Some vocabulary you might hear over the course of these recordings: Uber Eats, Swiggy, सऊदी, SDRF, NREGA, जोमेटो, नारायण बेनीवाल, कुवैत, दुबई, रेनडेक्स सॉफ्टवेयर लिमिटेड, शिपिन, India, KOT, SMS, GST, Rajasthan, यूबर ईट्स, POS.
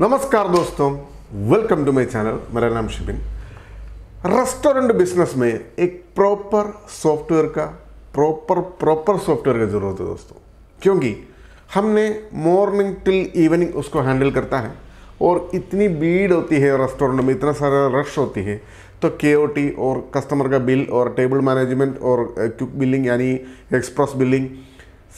नमस्कार दोस्तों, welcome to my channel. मेरा नाम शिपिन। रेस्टोरेंट बिजनेस में एक प्रॉपर सॉफ्टवेयर की ज़रूरत है दोस्तों, क्योंकि हमने मॉर्निंग टिल इवनिंग उसको हैंडल करता है और इतनी भीड़ होती है रेस्टोरेंट में, इतना सारा रश होती है, तो केओटी और कस्टमर का बिल और टेबल मैनेजमेंट और क्विक बिलिंग यानी एक्सप्रेस बिलिंग,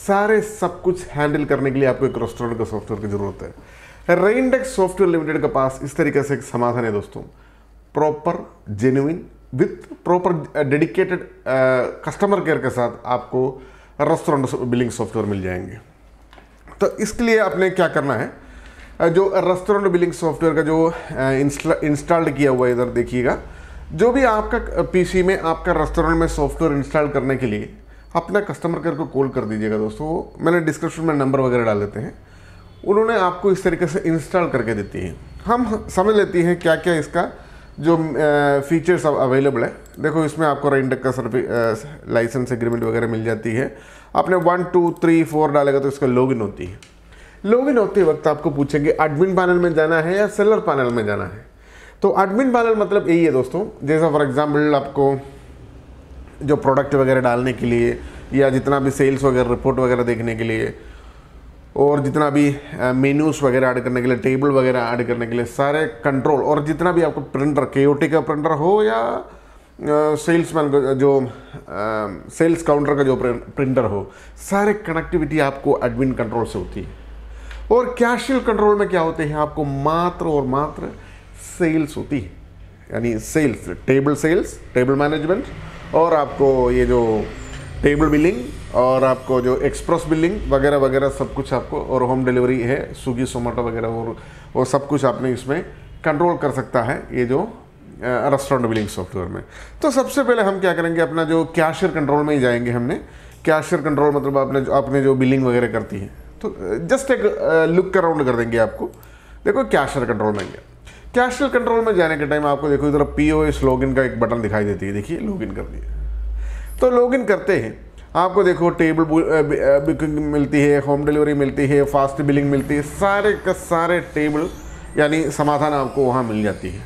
सारे सब कुछ हैंडल करने के लिए आपको एक रेस्टोरेंट का सॉफ्टवेयर की ज़रूरत है। रेनडेक्स सॉफ्टवेयर लिमिटेड के पास इस तरीके से एक समाधान है दोस्तों, proper genuine with proper dedicated customer care के साथ आपको रेस्टोरेंट बिलिंग सॉफ्टवेयर मिल जाएंगे। तो इसके लिए आपने क्या करना है, जो रेस्टोरेंट बिलिंग सॉफ्टवेयर का जो इंस्टॉल्ड किया हुआ है, इधर देखिएगा, जो भी आपका पीसी में आपका रेस्टोरेंट में सॉफ्टवेयर इंस्टॉल करने के लिए अपना कस्टमर केयर को कॉल कर दीजिएगा दोस्तों। मैंने डिस्क्रिप्शन में नंबर वगैरह डाल देते हैं, उन्होंने आपको इस तरीके से इंस्टॉल करके देती है। हम समझ लेते हैं क्या क्या इसका जो फीचर्स अवेलेबल है। देखो, इसमें आपको रेनडेक्स का सर्विस लाइसेंस एग्रीमेंट वगैरह मिल जाती है। आपने 1 2 3 4 डालेगा तो इसका लॉगिन होती है। लॉगिन होते वक्त आपको पूछेंगे एडमिन पैनल में जाना है या सेलर पैनल में जाना है। तो एडमिन पैनल मतलब यही है दोस्तों, जैसा फॉर एग्जाम्पल आपको जो प्रोडक्ट वगैरह डालने के लिए या जितना भी सेल्स वगैरह रिपोर्ट वगैरह देखने के लिए और जितना भी मेन्यूज़ वगैरह ऐड करने के लिए, टेबल वगैरह ऐड करने के लिए सारे कंट्रोल, और जितना भी आपको प्रिंटर, केओटी का प्रिंटर हो या सेल्समैन का जो सेल्स काउंटर का जो प्रिंटर हो, सारे कनेक्टिविटी आपको एडमिन कंट्रोल से होती है। और कैशियल कंट्रोल में क्या होते हैं, आपको मात्र और मात्र सेल्स होती है, यानी सेल्स, टेबल मैनेजमेंट और आपको ये जो टेबल बिलिंग और आपको जो एक्सप्रेस बिलिंग वगैरह वगैरह सब कुछ आपको, और होम डिलीवरी है, स्विगी जोमेटो वगैरह और सब कुछ आपने इसमें कंट्रोल कर सकता है ये जो रेस्टोरेंट बिलिंग सॉफ्टवेयर में। तो सबसे पहले हम क्या करेंगे, अपना जो कैशियर कंट्रोल में ही जाएंगे। हमने कैशियर कंट्रोल मतलब आपने जो बिलिंग वगैरह करती है, तो जस्ट एक लुक अराउंड कर देंगे आपको। देखो, कैशियर कंट्रोल में गया, कैशियर कंट्रोल में जाने के टाइम आपको देखो इधर POS लॉगिन का एक बटन दिखाई देती है। देखिए, लॉगिन कर दिए तो लॉगिन करते हैं, आपको देखो टेबल बुकिंग मिलती है, होम डिलीवरी मिलती है, फास्ट बिलिंग मिलती है, सारे का सारे टेबल यानी समाधान आपको वहाँ मिल जाती है।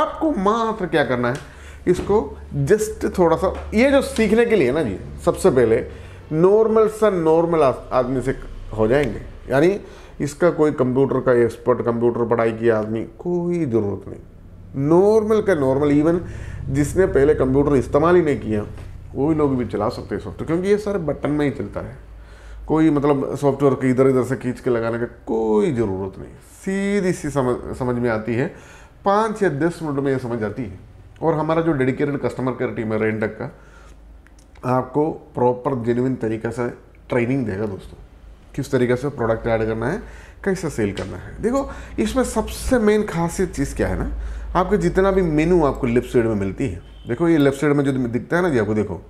आपको मात्र क्या करना है, इसको जस्ट थोड़ा सा ये जो सीखने के लिए ना जी, सबसे पहले नॉर्मल सा नॉर्मल आदमी से हो जाएंगे, यानी इसका कोई कंप्यूटर का एक्सपर्ट, कंप्यूटर पढ़ाई किया आदमी, कोई ज़रूरत नहीं। नॉर्मल का नॉर्मल, इवन जिसने पहले कंप्यूटर इस्तेमाल ही नहीं किया वही लोग भी चला सकते हैं सॉफ्टवेयर, क्योंकि ये सारे बटन में ही चलता है। कोई मतलब सॉफ्टवेयर के इधर इधर से खींच के लगाने का कोई ज़रूरत नहीं। सीधी सी समझ में आती है, 5 या 10 मिनट में ये समझ आती है। और हमारा जो डेडिकेटेड कस्टमर केयर टीम है रेनडेक्स का, आपको प्रॉपर जेन्युइन तरीके से ट्रेनिंग देगा दोस्तों, किस तरीके से प्रोडक्ट ऐड करना है, कैसे सेल करना है। देखो, इसमें सबसे मेन खासियत चीज़ क्या है ना, आपके जितना भी मेनू आपको लेफ्ट साइड में मिलती है। देखो, ये लेफ्ट साइड में जो दिखता है ना जी, आपको देखो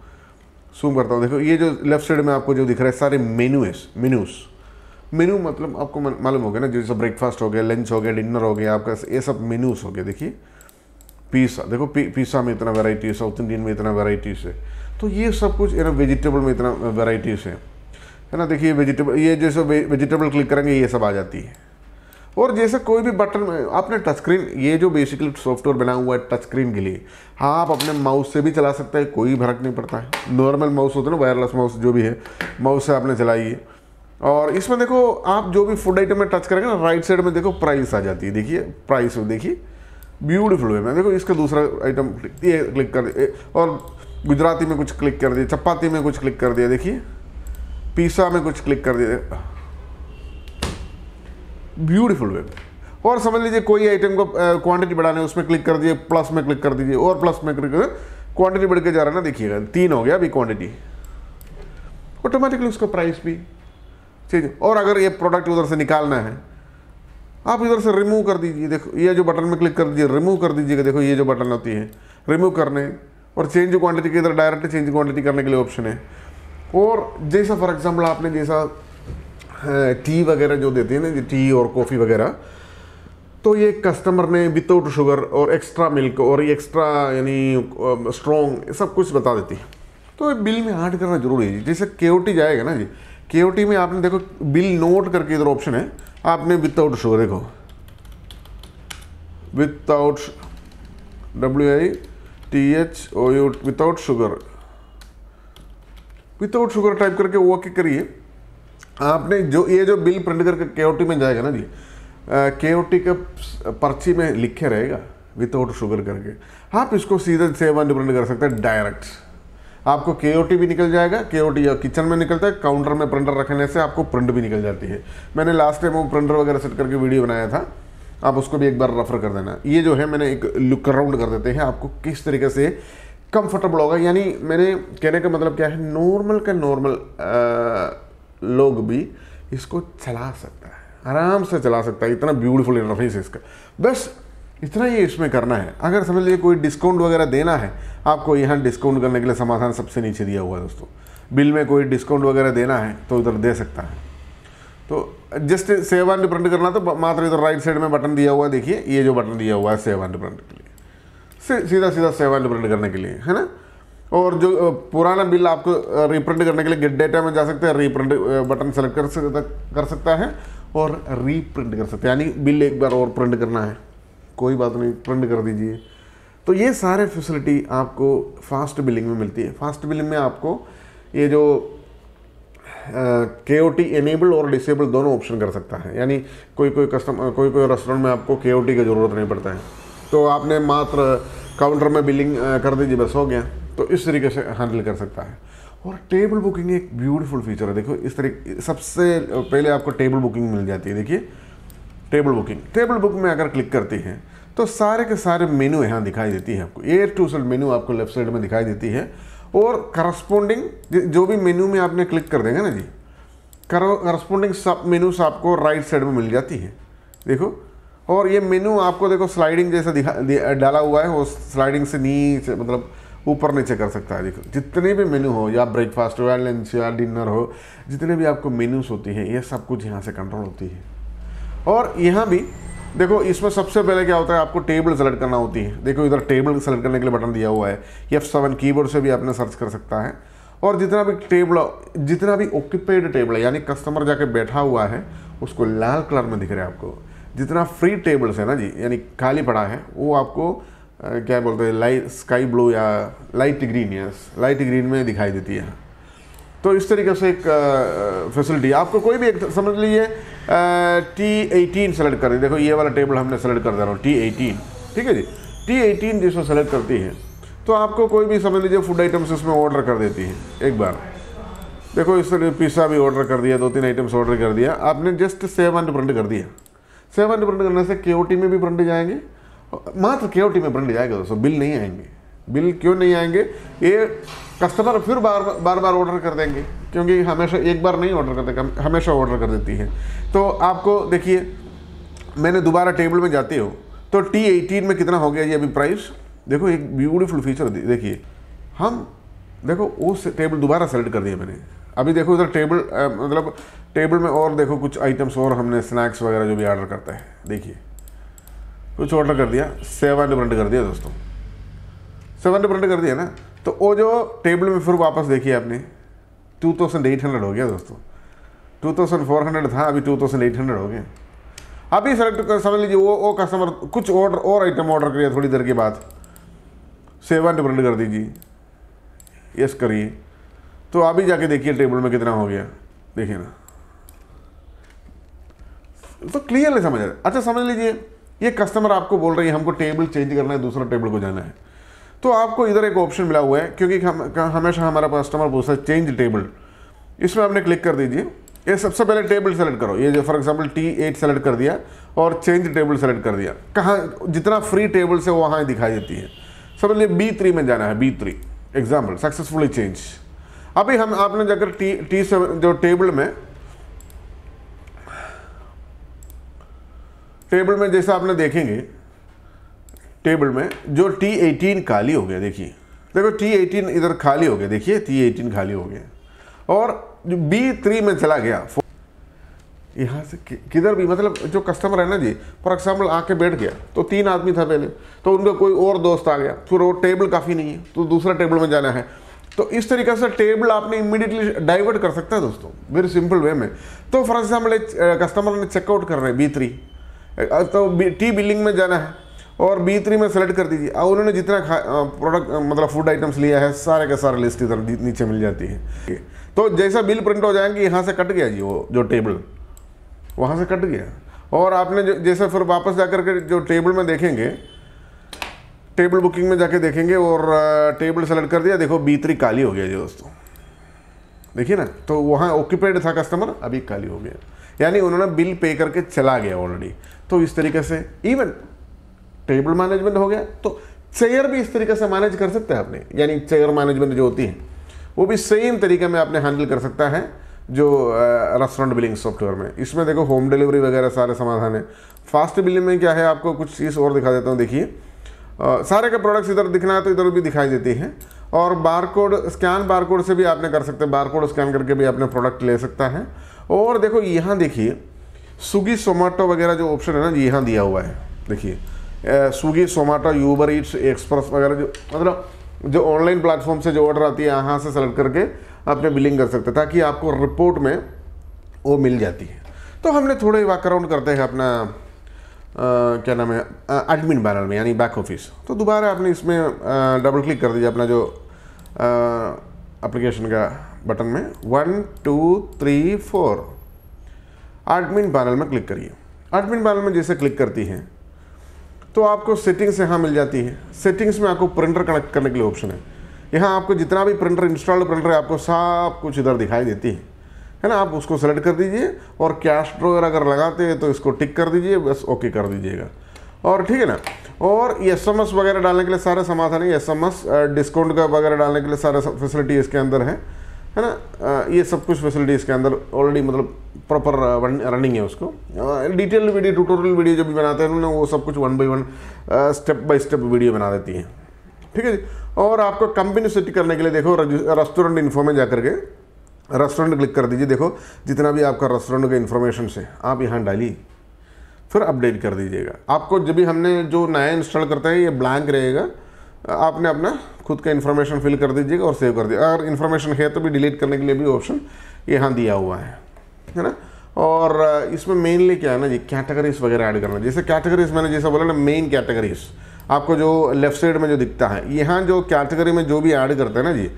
जूम करता हूँ, देखो ये जो लेफ्ट साइड में आपको जो दिख रहा है सारे मेन्यू मतलब आपको मालूम हो गया ना, जैसे ब्रेकफास्ट हो गया, लंच हो गया, डिनर हो गया, आपका ये सब मेन्यूज़ हो गया। देखिए पिज़्ज़ा, देखो पिज़्ज़ा में इतना वेराइटीज़, साउथ इंडियन में इतना वेराइटीज़ है, तो ये सब कुछ है ना। वेजिटेबल में इतना वेराइटीज़ है ना। देखिए वेजिटेबल, ये जैसे वेजिटेबल क्लिक करेंगे ये सब आ जाती है। और जैसे कोई भी बटन में आपने टच स्क्रीन, ये जो बेसिकली सॉफ्टवेयर बना हुआ है टच स्क्रीन के लिए, आप अपने माउस से भी चला सकते हैं, कोई फर्क नहीं पड़ता है। नॉर्मल माउस होता है ना, वायरलेस माउस जो भी है, माउस से आपने चलाइए। और इसमें देखो, आप जो भी फूड आइटम में टच करेंगे ना, राइट साइड में देखो प्राइस आ जाती है। देखिए प्राइस, देखिए ब्यूटीफुल वे में। देखो इसका दूसरा आइटम ये क्लिक कर दिए, और गुजराती में कुछ क्लिक कर दिए, चपाती में कुछ क्लिक कर दिया, देखिए पिज़्ज़ा में कुछ क्लिक कर दिया, ब्यूटीफुल वे। और समझ लीजिए कोई आइटम को क्वांटिटी बढ़ाने, उसमें क्लिक कर दिए, प्लस में क्लिक कर दीजिए, और प्लस में क्लिक कर, क्वांटिटी बढ़ के जा रहा है ना, देखिएगा 3 हो गया अभी क्वांटिटी, ऑटोमेटिकली उसका प्राइस भी चीज। और अगर ये प्रोडक्ट उधर से निकालना है, आप इधर से रिमूव कर दीजिए, देखो ये जो बटन में क्लिक कर दीजिए, रिमूव कर दीजिएगा। देखो ये जो बटन होती है रिमूव करने और चेंज क्वांटिटी के, इधर डायरेक्ट चेंज क्वांटिटी करने के लिए ऑप्शन है। और जैसा फॉर एग्जाम्पल आपने जैसा टी वगैरह जो देते हैं ना, टी और कॉफ़ी वगैरह, तो ये कस्टमर ने विदाउट शुगर और एक्स्ट्रा मिल्क और एक्स्ट्रा यानी स्ट्रॉन्ग सब कुछ बता देती है, तो ये बिल में ऐड करना जरूरी है। जैसे केओटी जाएगा ना जी, केओटी में आपने देखो बिल नोट करके इधर ऑप्शन है, आपने विदाउट शुगर, देखो without W-I-T-H-O-U without sugar, without sugar type करके वो ओके करिए। आपने जो ये जो बिल प्रिंट करके केओटी में जाएगा ना जी, केओटी का पर्ची में लिखे रहेगा विदाउट शुगर करके, आप इसको सीधे सेव एंड प्रिंट कर सकते हैं डायरेक्ट। आपको केओटी भी निकल जाएगा, केओटी या किचन में निकलता है, काउंटर में प्रिंटर रखने से आपको प्रिंट भी निकल जाती है। मैंने लास्ट टाइम वो प्रिंटर वगैरह सेट करके वीडियो बनाया था, आप उसको भी एक बार रेफर कर देना। ये जो है मैंने एक लुक अराउंड कर देते हैं, आपको किस तरीके से कंफर्टेबल होगा। यानी मैंने कहने का मतलब क्या है, नॉर्मल का नॉर्मल लोग भी इसको चला सकता है, आराम से चला सकता है। इतना ब्यूटीफुल इंटरफेस है इसका, बस इतना ही इसमें करना है। अगर समझ लीजिए कोई डिस्काउंट वगैरह देना है आपको, यहाँ डिस्काउंट करने के लिए समाधान सबसे नीचे दिया हुआ है दोस्तों। बिल में कोई डिस्काउंट वगैरह देना है तो इधर दे सकता है। तो जस्ट सेव एंड प्रिंट करना, तो मात्र इधर राइट साइड में बटन दिया हुआ है, देखिए ये जो बटन दिया हुआ है सेव एंड प्रिंट के लिए, सीधा सीधा सेव एंड प्रिंट करने के लिए, है ना। और जो पुराना बिल आपको रीप्रिंट करने के लिए गेट डेटा में जा सकते हैं, रीप्रिंट बटन सेलेक्ट कर सकता है और रीप्रिंट कर सकते हैं, यानी बिल एक बार और प्रिंट करना है कोई बात नहीं, प्रिंट कर दीजिए। तो ये सारे फैसिलिटी आपको फास्ट बिलिंग में मिलती है। फास्ट बिलिंग में आपको ये जो केओटी एनेबल और डिसेबल दोनों ऑप्शन कर सकता है, यानी कोई रेस्टोरेंट में आपको केओटी की ज़रूरत नहीं पड़ता है, तो आपने मात्र काउंटर में बिलिंग कर दीजिए, बस हो गया। तो इस तरीके से हैंडल कर सकता है। और टेबल बुकिंग एक ब्यूटीफुल फीचर है, देखो इस तरीके सबसे पहले आपको टेबल बुकिंग मिल जाती है। देखिए टेबल बुक में अगर क्लिक करती हैं तो सारे के सारे मेन्यू यहाँ दिखाई देती है आपको, ए टू जेड मेन्यू आपको लेफ्ट साइड में दिखाई देती है। और करस्पोंडिंग जो भी मेन्यू में आपने क्लिक कर देंगे ना जी, करस्पोंडिंग सब मेन्यूस आपको राइट साइड में मिल जाती है, देखो। और ये मेन्यू आपको देखो स्लाइडिंग जैसा डाला हुआ है, वो स्लाइडिंग से नीचे मतलब ऊपर नीचे कर सकता है। देखो जितने भी मेन्यू हो, या ब्रेकफास्ट हो या लंच या डिनर हो, जितने भी आपको मेन्यूस होती है ये सब कुछ यहाँ से कंट्रोल होती है। और यहाँ भी देखो इसमें सबसे पहले क्या होता है, आपको टेबल सेलेक्ट करना होती है। देखो इधर टेबल सेलेक्ट करने के लिए बटन दिया हुआ है, F7 कीबोर्ड से भी आपने सर्च कर सकता है। और जितना भी ऑक्यूपाइड टेबल है, यानी कस्टमर जाके बैठा हुआ है, उसको लाल कलर में दिख रहा है आपको। जितना फ्री टेबल्स है ना जी, यानी खाली पड़ा है, वो आपको क्या बोलते हैं, लाइट स्काई ब्लू या light green, yes light green में दिखाई देती है। तो इस तरीके से एक फैसिलिटी आपको कोई भी एक समझ लीजिए T18 सेलेक्ट कर दी, देखो ये वाला टेबल हमने सेलेक्ट कर दे रहा हूँ T18, ठीक है जी। T18 जिसको सेलेक्ट करती है तो आपको कोई भी समझ लीजिए फूड आइटम्स इसमें ऑर्डर कर देती है। एक बार देखो इस तरह पिज़्ज़ा भी ऑर्डर कर दिया, 2-3 आइटम्स ऑर्डर कर दिया आपने, जस्ट सेव एंड प्रिंट कर दिया। सेव एंड प्रिंट करने से केओटी में भी प्रिंट जाएंगे, मात्र केओटी में प्रिंट जाएगा दोस्तों, बिल नहीं आएंगे। बिल क्यों नहीं आएंगे, ये कस्टमर फिर बार बार ऑर्डर कर देंगे, क्योंकि हमेशा एक बार नहीं ऑर्डर करते, हमेशा ऑर्डर कर देती है। तो आपको देखिए मैंने दोबारा टेबल में जाती हूँ तो T18 में कितना हो गया ये अभी प्राइस, देखो एक ब्यूटीफुल फीचर देखिए। हम देखो वो टेबल दोबारा सेलेक्ट कर दिया मैंने, अभी देखो इधर टेबल मतलब टेबल में और देखो कुछ आइटम्स और हमने स्नैक्स वगैरह जो भी ऑर्डर करते हैं, देखिए कुछ ऑर्डर कर दिया, सेव एंड प्रिंट कर दिया दोस्तों, सेव एंड प्रिंट कर दिया ना। तो वो जो टेबल में फिर वापस देखिए आपने 2800 हो गया दोस्तों, 2400 था, अभी 2800 हो गया। अभी सेलेक्ट कर समझ लीजिए वो कस्टमर कुछ ऑर्डर और आइटम ऑर्डर करिए, थोड़ी देर के बाद सेव एंड प्रिंट कर दीजिए, यस करिए। तो अभी जाके देखिए टेबल में कितना हो गया, देखिए ना, तो क्लियरली समझ आ रहा है। अच्छा समझ लीजिए ये कस्टमर आपको बोल रही है हमको टेबल चेंज करना है, दूसरा टेबल को जाना है, तो आपको इधर एक ऑप्शन मिला हुआ है, क्योंकि हमेशा हमारा कस्टमर पूछता है चेंज टेबल, इसमें आपने क्लिक कर दीजिए। ये सबसे पहले टेबल सेलेक्ट करो, ये जो फॉर एग्जांपल T8 सेलेक्ट कर दिया और चेंज टेबल सेलेक्ट कर दिया, कहाँ जितना फ्री टेबल्स है वहाँ दिखाई देती है। समझ लीजिए B3 में जाना है, B3 एग्जाम्पल सक्सेसफुली चेंज। अभी हम आपने जाकर T7 जो टेबल में जैसा आपने देखेंगे टेबल में जो T18 खाली हो गया, देखिए देखो T18 इधर खाली हो गया, देखिए T18 खाली हो गया और जो B3 में चला गया। यहाँ से किधर भी मतलब जो कस्टमर है ना जी, फॉर एग्जाम्पल आके बैठ गया, तो 3 आदमी था पहले, तो उनका कोई और दोस्त आ गया, फिर वो टेबल काफ़ी नहीं है तो दूसरा टेबल में जाना है। तो इस तरीके से टेबल आपने इमीडिएटली डाइवर्ट कर सकता है दोस्तों, वेरी सिंपल वे में। तो फॉर एग्जाम्पल कस्टमर ने चेकआउट कर रहे हैं B3, तो T बिलिंग में जाना है और B3 में सेलेक्ट कर दीजिए। और उन्होंने जितना प्रोडक्ट मतलब फूड आइटम्स लिया है सारे का सारा लिस्ट इधर नीचे मिल जाती है। तो जैसा बिल प्रिंट हो जाएंगे यहाँ से कट गया जी, वो जो टेबल वहाँ से कट गया। और आपने जैसे फिर वापस जा करके जो टेबल में देखेंगे, टेबल बुकिंग में जाके देखेंगे और टेबल सेलेक्ट कर दिया, देखो B3 काली हो गया जी दोस्तों, देखिए ना। तो वहाँ ऑक्यूपाइड था कस्टमर, अभी खाली हो गया, यानी उन्होंने बिल पे करके चला गया ऑलरेडी। तो इस तरीके से इवन टेबल मैनेजमेंट हो गया, तो चेयर भी इस तरीके से मैनेज कर सकते हैं आपने, यानी चेयर मैनेजमेंट जो होती है वो भी सेम तरीके में आपने हैंडल कर सकता है जो रेस्टोरेंट बिलिंग सॉफ्टवेयर में। इसमें देखो होम डिलीवरी वगैरह सारे समाधान है। फास्ट बिलिंग में क्या है, आपको कुछ चीज़ और दिखा देता हूँ, देखिए सारे के प्रोडक्ट्स इधर दिखना है तो इधर भी दिखाई देती हैं। और बारकोड स्कैन, बारकोड से भी आपने कर सकते हैं, बारकोड स्कैन करके भी आपने प्रोडक्ट ले सकता है। और देखो यहाँ देखिए स्विगी जोमैटो वगैरह जो ऑप्शन है ना जी, यहाँ दिया हुआ है, देखिए Swiggy Zomato यूबर ईट्स express वगैरह जो मतलब जो ऑनलाइन प्लेटफॉर्म से जो ऑर्डर आती है, यहाँ से सेलेक्ट करके आपने बिलिंग कर सकते हैं, ताकि आपको रिपोर्ट में वो मिल जाती है। तो हमने थोड़े वाक अराउंड करते हैं अपना क्या नाम है एडमिन पैनल में, यानी बैक ऑफिस। तो दोबारा आपने इसमें डबल क्लिक कर दीजिए अपना जो एप्लीकेशन का बटन में, 1 2 3 4 एडमिन पैनल में क्लिक करिए। एडमिन पैनल में जैसे क्लिक करती हैं तो आपको सेटिंग्स यहाँ मिल जाती है। सेटिंग्स में आपको प्रिंटर कनेक्ट करने के लिए ऑप्शन है, यहाँ आपको जितना भी प्रिंटर इंस्टॉल्ड प्रिंटर है आपको सब कुछ इधर दिखाई देती है ना। आप उसको सेलेक्ट कर दीजिए और कैश ड्रॉअर अगर लगाते हैं तो इसको टिक कर दीजिए, बस ओके कर दीजिएगा और ठीक है ना। और SMS वगैरह डालने के लिए सारे समाधान है, SMS डिस्काउंट का वगैरह डालने के लिए सारे फैसिलिटी इसके अंदर है ना। ये सब कुछ फैसिलिटी इसके अंदर ऑलरेडी मतलब प्रॉपर रनिंग है। उसको डिटेल वीडियो, ट्यूटोरियल वीडियो जब भी बनाते हैं उन्होंने वो सब कुछ 1 by 1 step by step video बना देती है, ठीक है जी। और आपको कंपनी सेट करने के लिए देखो रेस्टोरेंट इन्फो में जाकर के रेस्टोरेंट क्लिक कर दीजिए। देखो जितना भी आपका रेस्टोरेंट का इन्फॉर्मेशन है आप यहाँ डालिए, फिर अपडेट कर दीजिएगा। आपको जब भी हमने जो नया इंस्टॉल करता है ये ब्लैंक रहेगा, आपने अपना खुद का इन्फॉर्मेशन फिल कर दीजिएगा और सेव कर दीजिए। अगर इन्फॉर्मेशन है तो भी डिलीट करने के लिए भी ऑप्शन यहाँ दिया हुआ है ना। और इसमें मेनली क्या है ना जी, कैटेगरीज वगैरह ऐड करना। जैसे कैटेगरीज मैंने जैसा बोला ना, मेन कैटेगरीज आपको जो लेफ्ट साइड में जो दिखता है, यहाँ जो कैटेगरी में जो भी ऐड करते हैं ना जी,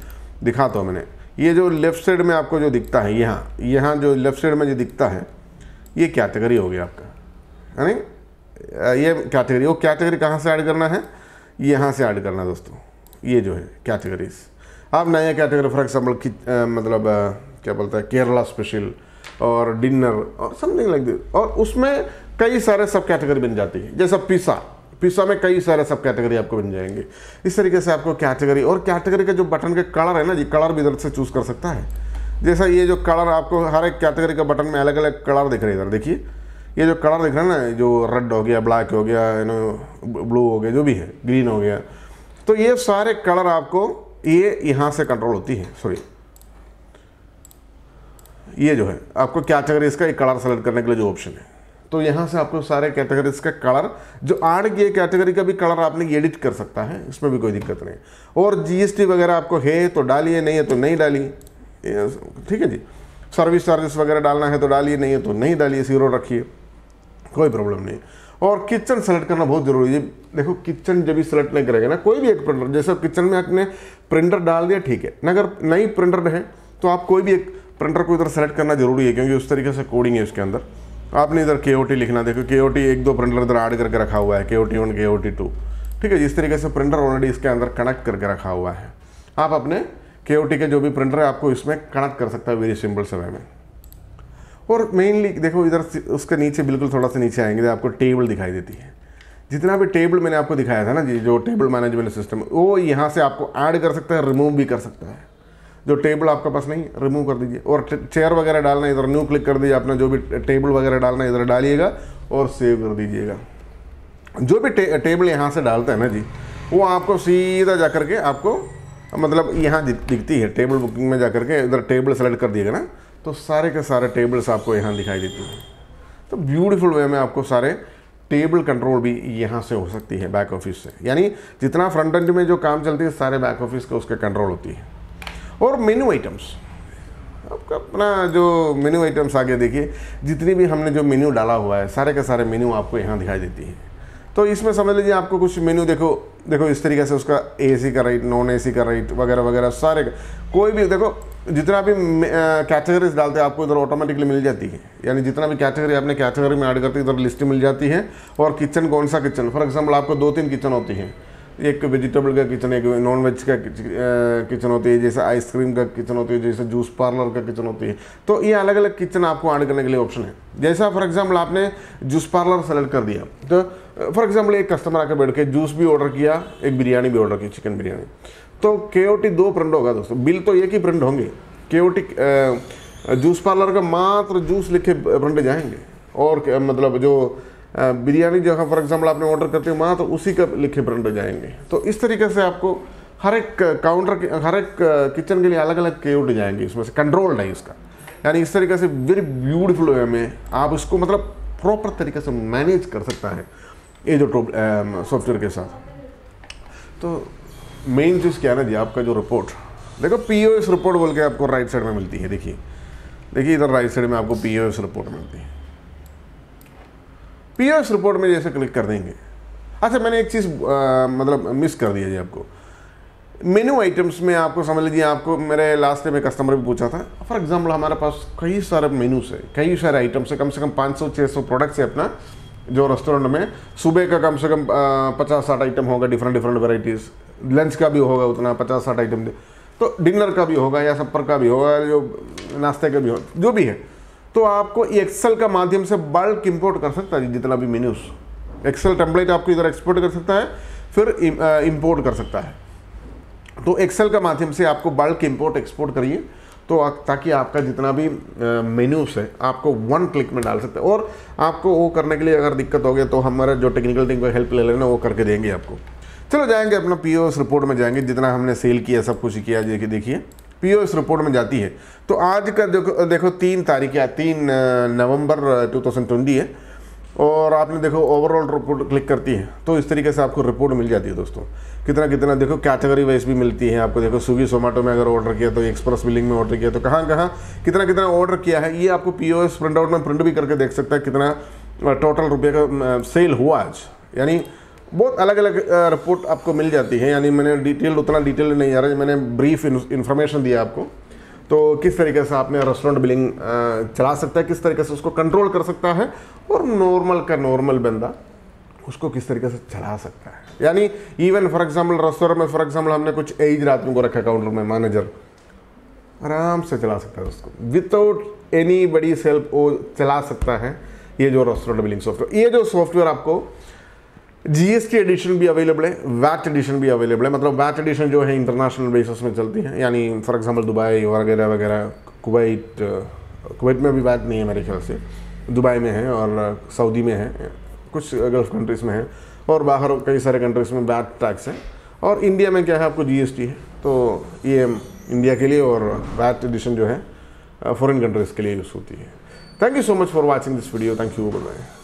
दिखाता हूँ मैंने। ये जो लेफ्ट साइड में आपको जो दिखता है, यहाँ जो लेफ्ट साइड में जो दिखता है ये कैटेगरी हो गया आपका, यानी ये कैटेगरी। वो कैटेगरी कहाँ से ऐड करना है, यहाँ से ऐड करना दोस्तों। ये जो है कैटेगरीज, आप नया कैटेगरी फॉर एग्जाम्पल मतलब क्या बोलता है, केरला स्पेशल और डिनर और समथिंग लाइक दिस, और उसमें कई सारे सब कैटेगरी बन जाती है। जैसा पिज़्ज़ा में कई सारे सब कैटेगरी आपको बन जाएंगे। इस तरीके से आपको कैटेगरी, और कैटेगरी का जो बटन के कलर है ना जी, कलर भी इधर से चूज़ कर सकता है। जैसा ये जो कलर आपको हर एक कैटेगरी का बटन में अलग अलग कलर दिख रहे हैं, इधर देखिए ये जो कलर दिख रहा है ना, जो रेड हो गया, ब्लैक हो गया, यू नो ब्लू हो गया, जो भी है, ग्रीन हो गया, तो ये सारे कलर आपको ये यहाँ से कंट्रोल होती है। सॉरी, ये जो है आपको कैटेगरीज का एक कलर सेलेक्ट करने के लिए जो ऑप्शन है, तो यहाँ से आपको सारे कैटेगरीज का कलर जो ऐड किए कैटेगरी का भी कलर आपने एडिट कर सकता है, इसमें भी कोई दिक्कत नहीं। और GST वगैरह आपको है तो डालिए, नहीं है तो नहीं डालिए, ठीक है जी। सर्विस चार्जेस वगैरह डालना है तो डालिए, नहीं है तो नहीं डालिए, 0 रखिए, कोई प्रॉब्लम नहीं। और किचन सेलेक्ट करना बहुत ज़रूरी है। देखो किचन जब भी सेलेक्ट नहीं करेगा ना, कोई भी एक प्रिंटर, जैसे किचन में आपने प्रिंटर डाल दिया, ठीक है, अगर नई प्रिंटर है तो आप कोई भी एक प्रिंटर को इधर सेलेक्ट करना जरूरी है, क्योंकि उस तरीके से कोडिंग है उसके अंदर। आपने इधर KOT लिखना, देखो KOT 1-2 प्रिंटर इधर ऐड करके रखा हुआ है, KOT 1 KOT 2, ठीक है। इस तरीके से प्रिंटर ऑलरेडी इसके अंदर कनेक्ट करके रखा हुआ है। आप अपने KOT के जो भी प्रिंटर है आपको इसमें कनेक्ट कर सकता है, वेरी सिंपल समय में। और मेनली देखो इधर उसके नीचे बिल्कुल थोड़ा सा नीचे आएंगे, आपको टेबल दिखाई देती है। जितना भी टेबल मैंने आपको दिखाया था ना जी, जो टेबल मैनेजमेंट सिस्टम, वो यहाँ से आपको ऐड कर सकता है, रिमूव भी कर सकता है। जो टेबल आपके पास नहीं, रिमूव कर दीजिए। और चेयर वगैरह डालना है इधर न्यू क्लिक कर दीजिए, अपना जो भी टेबल वगैरह डालना है इधर डालिएगा और सेव कर दीजिएगा। जो भी टेबल यहाँ से डालते हैं ना जी, वो आपको सीधा जा करके आपको मतलब यहाँ दिखती है टेबल बुकिंग में, जा करके इधर टेबल सेलेक्ट कर दिएगा ना, तो सारे के सारे टेबल्स आपको यहाँ दिखाई देती हैं। तो ब्यूटीफुल वे में आपको सारे टेबल कंट्रोल भी यहाँ से हो सकती है, बैक ऑफिस से। यानी जितना फ्रंट एंड में जो काम चलती है सारे बैक ऑफिस का उसका कंट्रोल होती है। और मेन्यू आइटम्स, आपका अपना जो मेन्यू आइटम्स आगे देखिए, जितनी भी हमने जो मेन्यू डाला हुआ है सारे के सारे मेन्यू आपको यहाँ दिखाई देती है। तो इसमें समझ लीजिए आपको कुछ मेन्यू देखो इस तरीके से उसका एसी का रेट, नॉन एसी का रेट वगैरह वगैरह सारे का, कोई भी देखो जितना भी कैटेगरीज डालते हैं आपको इधर ऑटोमेटिकली मिल जाती है। यानी जितना भी कैटेगरी आपने कैटेगरी में ऐड करते हैं इधर लिस्ट मिल जाती है। और किचन कौन सा किचन, फॉर एग्जांपल आपको 2-3 किचन होती है, एक वेजिटेबल का किचन, एक नॉन वेज का किचन होती है, जैसे आइसक्रीम का किचन होती है, जैसे जूस पार्लर का किचन होती है। तो ये अलग अलग किचन आपको ऐड करने के लिए ऑप्शन है। जैसा फॉर एग्जांपल आपने जूस पार्लर सेलेक्ट कर दिया, तो फॉर एग्जांपल एक कस्टमर आकर बैठ के जूस भी ऑर्डर किया, एक बिरयानी भी ऑर्डर की, चिकन बिरयानी। तो केओटी 2 प्रिंट होगा दोस्तों, बिल तो एक ही प्रिंट होंगे, केओटी जूस पार्लर का मात्र जूस लिखे प्रिंट जाएंगे, और मतलब जो बिरयानी जो है फॉर एग्जाम्पल आपने ऑर्डर करते हो मात्र उसी का लिखे प्रिंट जाएंगे। तो इस तरीके से आपको हर एक काउंटर, हर एक किचन के लिए अलग अलग केओटी जाएंगे, इसमें से कंट्रोल्ड है इसका। यानी इस तरीके से वेरी ब्यूटीफुल वे में आप इसको मतलब प्रॉपर तरीके से मैनेज कर सकता है ये जो सॉफ्टवेयर के साथ। तो मेन चीज़ क्या है ना जी, आपका जो रिपोर्ट देखो पीओएस रिपोर्ट बोल के आपको राइट साइड में मिलती है। देखिए इधर राइट साइड में आपको पीओएस रिपोर्ट मिलती है। पीओएस रिपोर्ट में जैसे क्लिक कर देंगे, अच्छा मैंने एक चीज़ मतलब मिस कर दिया जी, आपको मेन्यू आइटम्स में आपको समझ लीजिए, आपको मेरे लास्ट में कस्टमर भी पूछा था, फॉर एग्जाम्पल हमारे पास कई सारे मेन्यूस है, कई सारे आइटम्स है, कम से कम 500-600 प्रोडक्ट्स है अपना जो रेस्टोरेंट में। सुबह का कम से कम 50-60 आइटम होगा, डिफरेंट वेराइटीज़। लंच का भी होगा उतना 50-60 आइटम, तो डिनर का भी होगा या सपर का भी होगा, जो नाश्ते का भी होगा, जो भी है। तो आपको एक्सेल का माध्यम से बल्क इंपोर्ट कर सकता है जितना भी मेन्यूज़। एक्सेल टेम्पलेट आपको इधर एक्सपोर्ट कर सकता है, फिर इंपोर्ट कर सकता है। तो एक्सेल का माध्यम से आपको बल्क इंपोर्ट एक्सपोर्ट करिए, तो ताकि आपका जितना भी मेन्यूस है आपको 1 क्लिक में डाल सकते हैं। और आपको वो करने के लिए अगर दिक्कत हो गया तो हमारा जो टेक्निकल टीम को हेल्प ले लेना, वो करके देंगे आपको। चलो जाएंगे अपना पीओएस रिपोर्ट में, जाएंगे जितना हमने सेल किया सब कुछ किया। देखिए पीओएस रिपोर्ट में जाती है तो आज का देखो 3 नवंबर 2020 है। और आपने देखो ओवरऑल रिपोर्ट क्लिक करती है तो इस तरीके से आपको रिपोर्ट मिल जाती है दोस्तों। कितना कितना देखो कैटेगरी वाइज भी मिलती है आपको। देखो स्विगी जोमेटो में अगर ऑर्डर किया तो, एक्सप्रेस बिलिंग में ऑर्डर किया तो कहाँ कहाँ कितना कितना ऑर्डर किया है, ये आपको पीओएस प्रिंटआउट में प्रिंट भी करके देख सकता है कितना टोटल रुपये का सेल हुआ आज। यानी बहुत अलग अलग रिपोर्ट आपको मिल जाती है। यानी मैंने डिटेल उतना डिटेल नहीं आ रहा है, मैंने ब्रीफ इन्फॉर्मेशन दिया आपको। तो किस तरीके से आपने रेस्टोरेंट बिलिंग चला सकता है, किस तरीके से उसको कंट्रोल कर सकता है, और नॉर्मल का नॉर्मल बंदा उसको किस तरीके से चला सकता है। यानी इवन फॉर एग्जांपल रेस्टोरेंट में फॉर एग्जांपल हमने कुछ एज आदमी को रखा काउंटर में, मैनेजर आराम से चला सकता है उसको विदाउट एनी बड़ी सेल्फ, वो चला सकता है ये जो रेस्टोरेंट बिलिंग सॉफ्टवेयर। ये जो सॉफ्टवेयर आपको जीएसटी एडिशन भी अवेलेबल है, वैट एडिशन भी अवेलेबल है। मतलब वैट एडिशन जो है इंटरनेशनल बेसिस में चलती है, यानी फॉर एग्जांपल दुबई वगैरह वगैरह, कुवैत में भी वैट नहीं है मेरे ख्याल से, दुबई में है और सऊदी में है, कुछ गल्फ कंट्रीज़ में है, और बाहर कई सारे कंट्रीज़ में वैट टैक्स है। और इंडिया में क्या है आपको जीएसटी है। तो ये इंडिया के लिए और वैट एडिशन जो है फॉरेन कंट्रीज़ के लिए यूज़ होती है। Thank you so much for watching this video. Thank you.